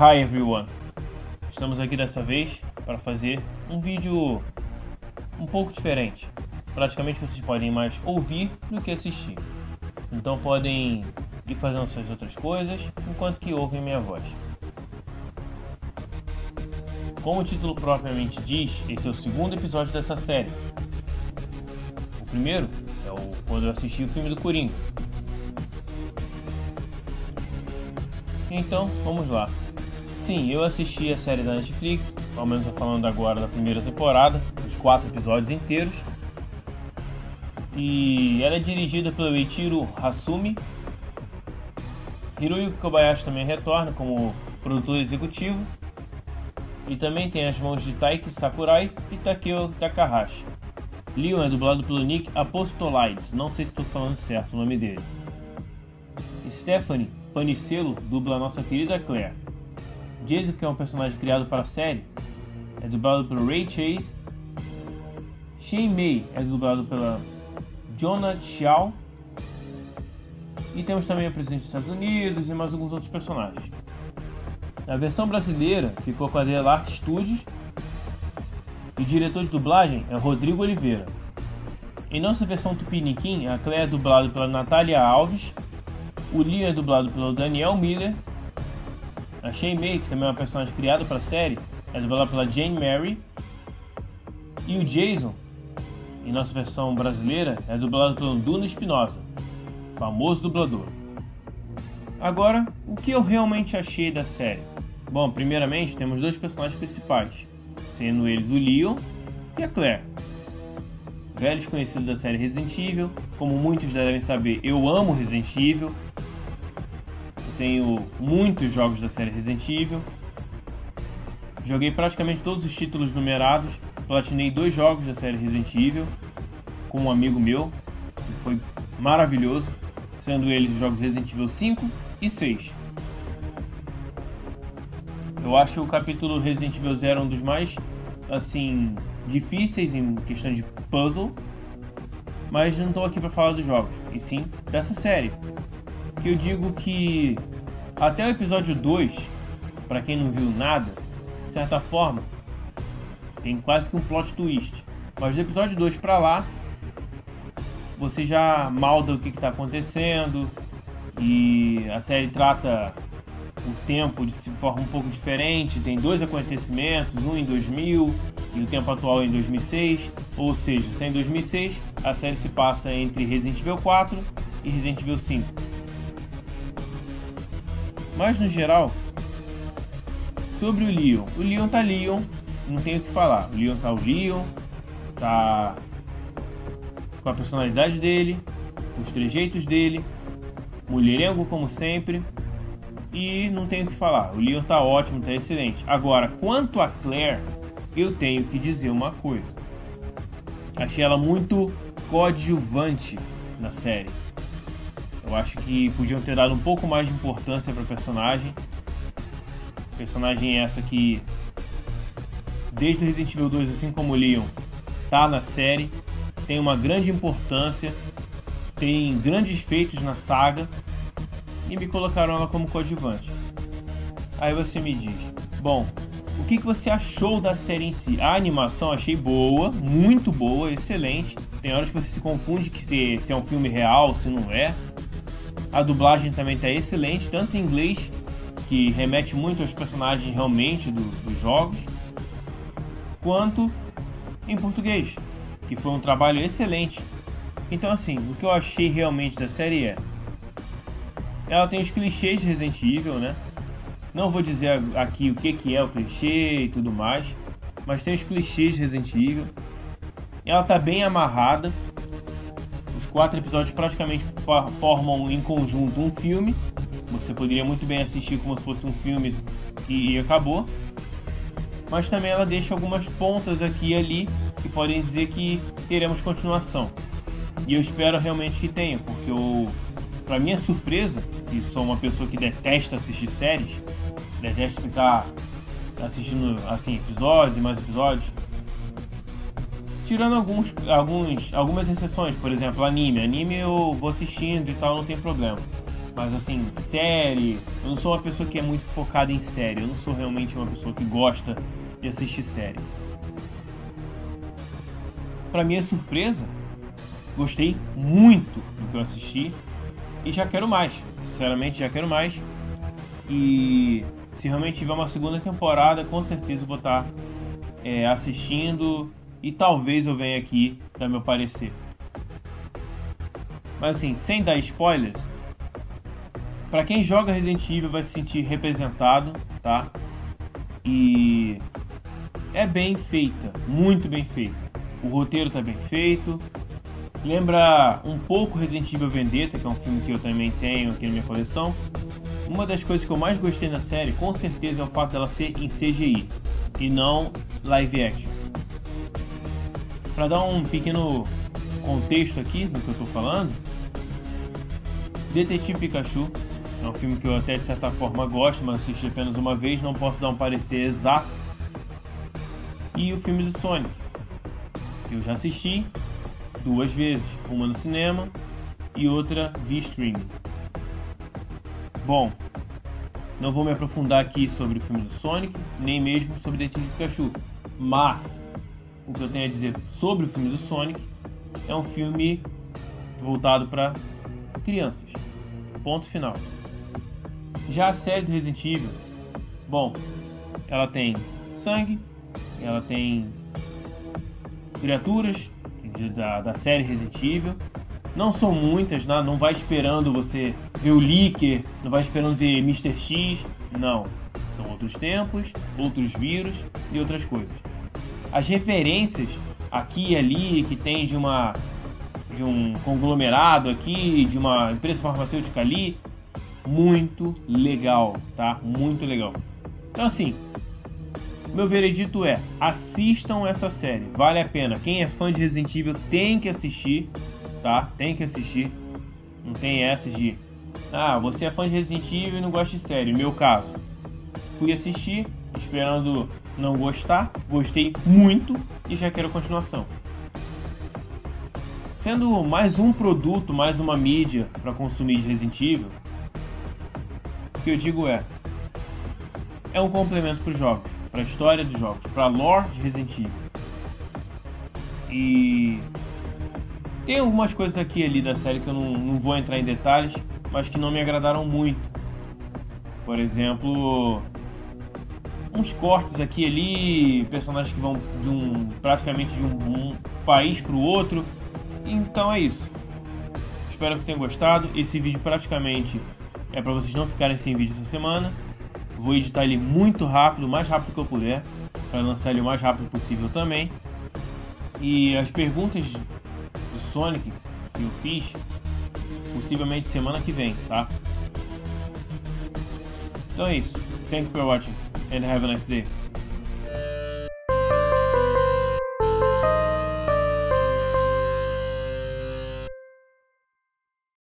Hi everyone! Estamos aqui dessa vez para fazer um vídeo um pouco diferente. Praticamente vocês podem mais ouvir do que assistir. Então podem ir fazendo suas outras coisas enquanto que ouvem minha voz. Como o título propriamente diz, esse é o segundo episódio dessa série. O primeiro é quando eu assisti o filme do Coringa. Então, vamos lá. Sim, eu assisti a série da Netflix, ao menos falando agora da primeira temporada, os 4 episódios inteiros. E ela é dirigida pelo Eiichiro Hasumi. Hiroyo Kobayashi também retorna como produtor executivo. E também tem as mãos de Taiki Sakurai e Takeo Takahashi. Leon é dublado pelo Nick Apostolides, não sei se estou falando certo o nome dele. Stephanie Panicelo dubla a nossa querida Claire. Jason, que é um personagem criado para a série, é dublado pelo Ray Chase. Jane Mary é dublado pela Jonathan Xiao. E temos também o presidente dos Estados Unidos e mais alguns outros personagens. A versão brasileira ficou com a Dela Art Studios. E o diretor de dublagem é Rodrigo Oliveira. Em nossa versão tupiniquim, a Claire é dublada pela Natália Alves. O Leon é dublado pelo Daniel Miller. A Jane Mary, que também é uma personagem criada para a série, é dublada pela Jane Mary. E o Jason, em nossa versão brasileira, é dublado pelo Duna Spinoza, famoso dublador. Agora, o que eu realmente achei da série? Bom, primeiramente temos 2 personagens principais, sendo eles o Leon e a Claire. Velhos conhecidos da série Resident Evil, como muitos devem saber, eu amo Resident Evil. Tenho muitos jogos da série Resident Evil. Joguei praticamente todos os títulos numerados. Platinei 2 jogos da série Resident Evil com um amigo meu. Foi maravilhoso. Sendo eles os jogos Resident Evil 5 e 6. Eu acho o capítulo Resident Evil 0 um dos mais assim difíceis em questão de puzzle. Mas não estou aqui para falar dos jogos, e sim dessa série. Que eu digo que até o episódio 2, para quem não viu nada, de certa forma, tem quase que um plot twist. Mas do episódio 2 para lá, você já malda o que está acontecendo, e a série trata o tempo de forma um pouco diferente. Tem 2 acontecimentos, um em 2000 e o tempo atual em 2006. Ou seja, se é em 2006, a série se passa entre Resident Evil 4 e Resident Evil 5. Mas no geral, sobre o Leon tá Leon, não tenho o que falar. O Leon, tá com a personalidade dele, os trejeitos dele, mulherengo como sempre, e não tenho o que falar. O Leon tá ótimo, tá excelente. Agora, quanto a Claire, eu tenho que dizer uma coisa. Achei ela muito coadjuvante na série. Eu acho que podiam ter dado um pouco mais de importância para o personagem. Personagem essa que, desde o Resident Evil 2, assim como o Leon, tá na série. Tem uma grande importância, tem grandes feitos na saga. E me colocaram ela como coadjuvante. Aí você me diz, bom, o que você achou da série em si? A animação achei boa, muito boa, excelente. Tem horas que você se confunde que se é um filme real, se não é. A dublagem também está excelente, tanto em inglês, que remete muito aos personagens realmente dos jogos, quanto em português, que foi um trabalho excelente. Então assim, o que eu achei realmente da série é... ela tem os clichês de Resident Evil, né? Não vou dizer aqui o que é o clichê e tudo mais, mas tem os clichês de Resident Evil. Ela está bem amarrada. 4 episódios praticamente formam em conjunto um filme. Você poderia muito bem assistir como se fosse um filme e acabou. Mas também ela deixa algumas pontas aqui e ali que podem dizer que teremos continuação. E eu espero realmente que tenha, porque pra minha surpresa, que sou uma pessoa que detesta assistir séries, detesta ficar assistindo assim episódios e mais episódios. Tirando algumas exceções, por exemplo, anime. Anime eu vou assistindo e tal, não tem problema. Mas assim, série, eu não sou uma pessoa que é muito focada em série. Eu não sou realmente uma pessoa que gosta de assistir série. Pra minha surpresa, gostei muito do que eu assisti e já quero mais. Sinceramente, já quero mais. E se realmente tiver uma segunda temporada, com certeza eu vou estar assistindo e talvez eu venha aqui dar meu parecer. Mas assim, sem dar spoilers, pra quem joga Resident Evil vai se sentir representado, tá? E é bem feita, muito bem feita. O roteiro tá bem feito. Lembra um pouco Resident Evil Vendetta, que é um filme que eu também tenho aqui na minha coleção. Uma das coisas que eu mais gostei na série, com certeza, é o fato dela ser em CGI e não live action. Para dar um pequeno contexto aqui do que eu tô falando, Detetive Pikachu é um filme que eu até de certa forma gosto, mas assisti apenas uma vez, não posso dar um parecer exato. E o filme do Sonic, que eu já assisti duas vezes, uma no cinema e outra via streaming. Bom, não vou me aprofundar aqui sobre o filme do Sonic, nem mesmo sobre Detetive Pikachu, mas o que eu tenho a dizer sobre o filme do Sonic é um filme voltado para crianças. Ponto final. Já a série do Resident Evil, bom, ela tem sangue, ela tem criaturas da série Resident Evil. Não são muitas, né? Não vai esperando você ver o Licker, não vai esperando ver Mr. X, não. São outros tempos, outros vírus e outras coisas. As referências aqui e ali que tem de um conglomerado aqui, de uma empresa farmacêutica ali, muito legal, tá? Muito legal. Então assim, meu veredito é, assistam essa série, vale a pena. Quem é fã de Resident Evil tem que assistir, tá? Tem que assistir. Não tem essa de, ah, você é fã de Resident Evil e não gosta de série. Meu caso, fui assistir esperando não gostar, gostei muito e já quero continuação. Sendo mais um produto, mais uma mídia para consumir de Resident Evil, o que eu digo é um complemento para os jogos, para a história dos jogos, para a lore de Resident Evil. E tem algumas coisas aqui e ali da série que eu não vou entrar em detalhes, mas que não me agradaram muito. Por exemplo, uns cortes aqui e ali, personagens que vão praticamente de um país para o outro. Então é isso. Espero que tenham gostado. Esse vídeo praticamente é para vocês não ficarem sem vídeo essa semana. Vou editar ele muito rápido, o mais rápido que eu puder, para lançar ele o mais rápido possível também. E as perguntas do Sonic que eu fiz, possivelmente semana que vem, tá? Então é isso. Thank you for watching and have a nice day.